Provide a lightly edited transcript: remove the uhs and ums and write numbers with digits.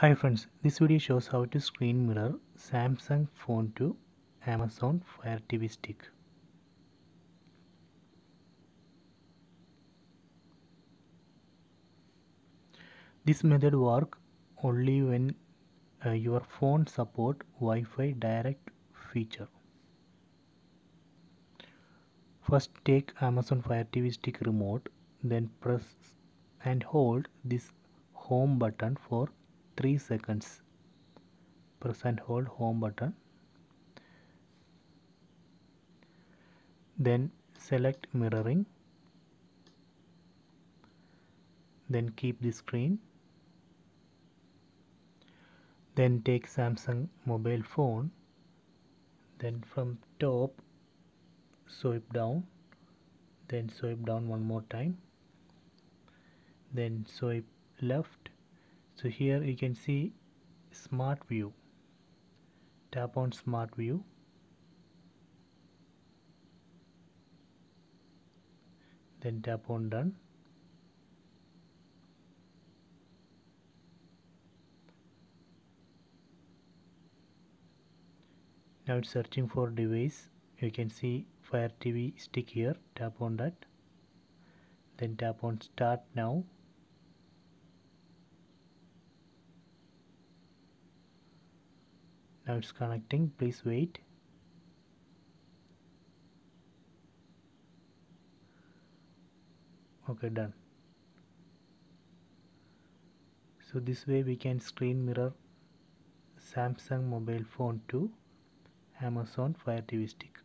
Hi friends, this video shows how to screen mirror Samsung phone to Amazon Fire TV Stick. This method works only when your phone supports Wi-Fi Direct feature. First take Amazon Fire TV Stick remote, then press and hold this home button for 3 seconds. Press and hold home button, then select mirroring, then keep the screen, then take Samsung mobile phone, then from top swipe down, then swipe down one more time, then swipe left. So here you can see Smart View. Tap on Smart View. Then tap on Done. Now it's searching for device. You can see Fire TV Stick here. Tap on that. Then tap on Start Now. Now it's connecting, please wait. Okay, done. So this way we can screen mirror Samsung mobile phone to Amazon Fire TV Stick.